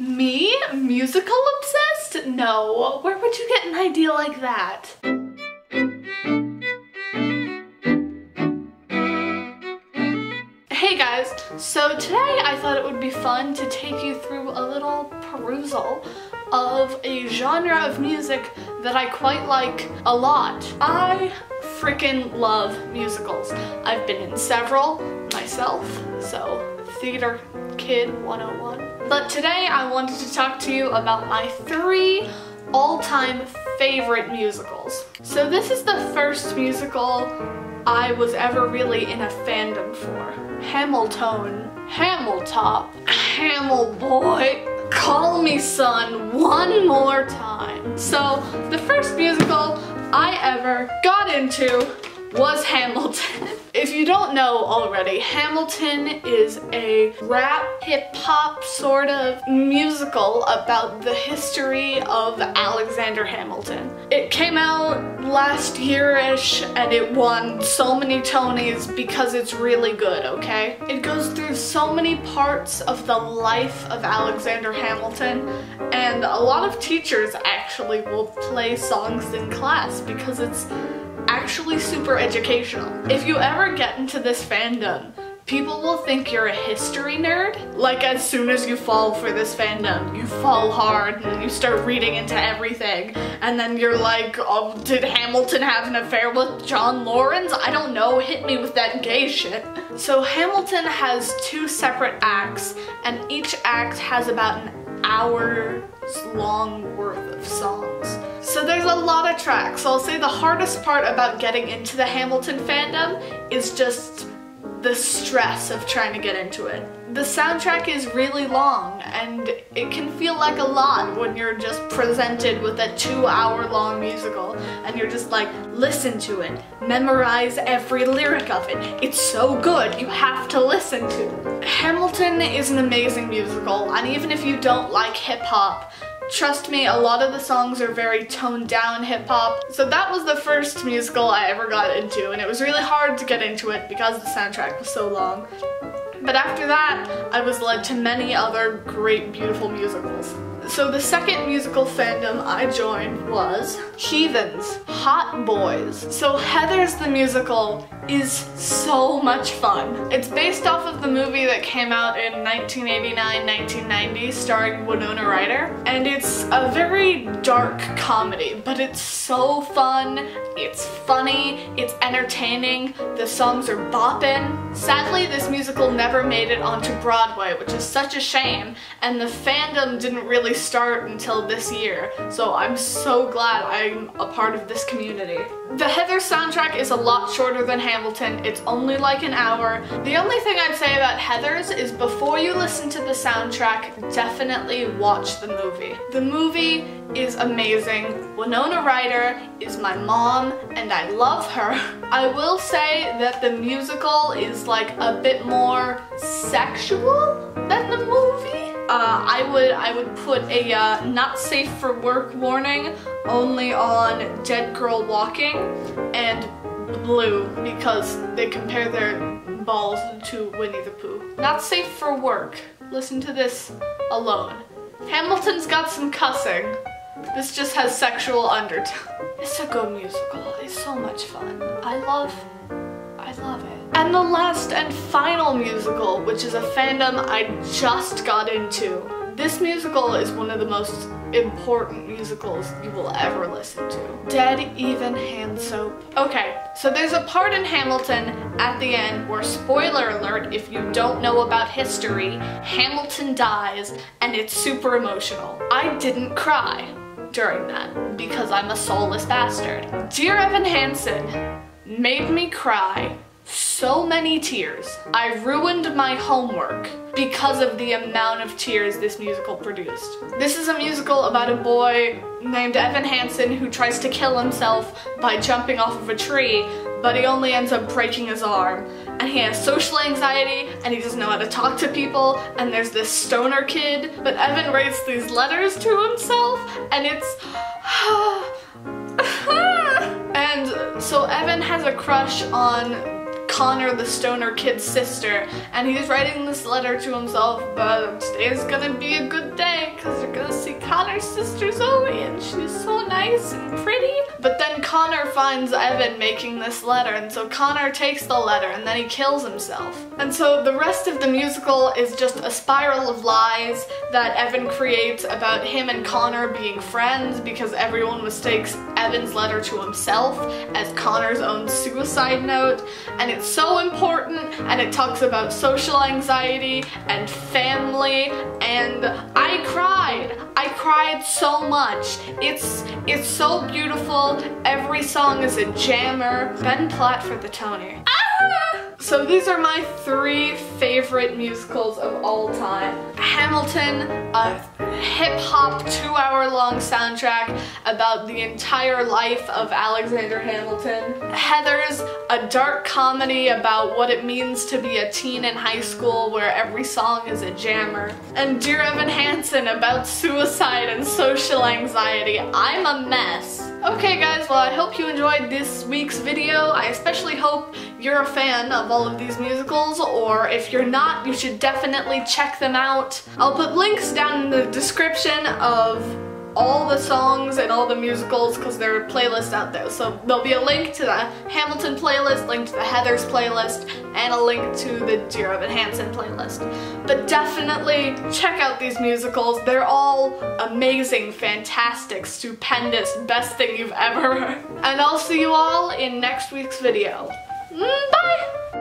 Me? Musical obsessed? No. Where would you get an idea like that? Hey guys, so today I thought it would be fun to take you through a little perusal of a genre of music that I quite like a lot. I freaking love musicals. I've been in several myself, so theater kid 101. But today I wanted to talk to you about my 3 all-time favorite musicals. So this is the first musical I was ever really in a fandom for. Hamilton, Hamiltop, Hamilboy, Call Me Son one more time. So the first musical I ever got into was Hamilton. If you don't know already, Hamilton is a rap, hip-hop sort of musical about the history of Alexander Hamilton. It came out last year-ish and it won so many Tonys because it's really good, okay? It goes through so many parts of the life of Alexander Hamilton, and a lot of teachers actually will play songs in class because it's actually super educational. If you ever get into this fandom, people will think you're a history nerd. Like, as soon as you fall for this fandom, you fall hard and you start reading into everything. And then you're like, oh, did Hamilton have an affair with John Laurens? I don't know, hit me with that gay shit. So Hamilton has 2 separate acts, and each act has about an hour's long worth of songs. So there's a lot of tracks. So I'll say the hardest part about getting into the Hamilton fandom is just the stress of trying to get into it. The soundtrack is really long and it can feel like a lot when you're just presented with a 2-hour-long musical and you're just like, listen to it, memorize every lyric of it. It's so good, you have to listen to it. Hamilton is an amazing musical, and even if you don't like hip-hop, trust me, a lot of the songs are very toned down hip-hop. So that was the first musical I ever got into, and it was really hard to get into it because the soundtrack was so long. But after that, I was led to many other great, beautiful musicals. So the second musical fandom I joined was Heathers, Hot Boys. So Heathers the musical is so much fun. It's based off of the movie that came out in 1989-1990 starring Winona Ryder. And it's a very dark comedy, but it's so fun, it's funny, it's entertaining, the songs are bopping. Sadly, this musical never made it onto Broadway, which is such a shame, and the fandom didn't really start until this year, so I'm so glad I'm a part of this community. The Heathers soundtrack is a lot shorter than Hamilton. It's only like an hour. The only thing I'd say about Heathers is before you listen to the soundtrack, definitely watch the movie. The movie is amazing. Winona Ryder is my mom and I love her. I will say that the musical is like a bit more sexual than the movie. I would put a not safe for work warning only on Dead Girl Walking and Blue, because they compare their balls to Winnie the Pooh. Not safe for work. Listen to this alone. Hamilton's got some cussing. This just has sexual undertone. It's a good musical. It's so much fun. I love it. And the last and final musical, which is a fandom I just got into. This musical is one of the most important musicals you will ever listen to. Dear Evan Hansen. Okay, so there's a part in Hamilton at the end where, spoiler alert, if you don't know about history, Hamilton dies and it's super emotional. I didn't cry during that because I'm a soulless bastard. Dear Evan Hansen made me cry so many tears. I ruined my homework because of the amount of tears this musical produced. This is a musical about a boy named Evan Hansen who tries to kill himself by jumping off of a tree, but he only ends up breaking his arm. And he has social anxiety, and he doesn't know how to talk to people, and there's this stoner kid, but Evan writes these letters to himself, and and so Evan has a crush on Connor, the stoner kid's sister, and he's writing this letter to himself, but today's gonna be a good day sister Zoe and she's so nice and pretty. But then Connor finds Evan making this letter, and so Connor takes the letter and then he kills himself. And so the rest of the musical is just a spiral of lies that Evan creates about him and Connor being friends, because everyone mistakes Evan's letter to himself as Connor's own suicide note. And it's so important, and it talks about social anxiety and family, and I cried so much. It's so beautiful. Every song is a jammer. Ben Platt for the Tony. So these are my three favorite musicals of all time. Hamilton, a hip-hop 2-hour-long soundtrack about the entire life of Alexander Hamilton. Heathers, a dark comedy about what it means to be a teen in high school where every song is a jammer. And Dear Evan Hansen, about suicide and social anxiety. I'm a mess. Okay guys, well I hope you enjoyed this week's video. I especially hope you're a fan of all of these musicals, or if you're not, you should definitely check them out. I'll put links down in the description of all the songs and all the musicals, because there are playlists out there. So there'll be a link to the Hamilton playlist, link to the Heathers playlist, and a link to the Dear Evan Hansen playlist. But definitely check out these musicals. They're all amazing, fantastic, stupendous, best thing you've ever heard. And I'll see you all in next week's video. Bye!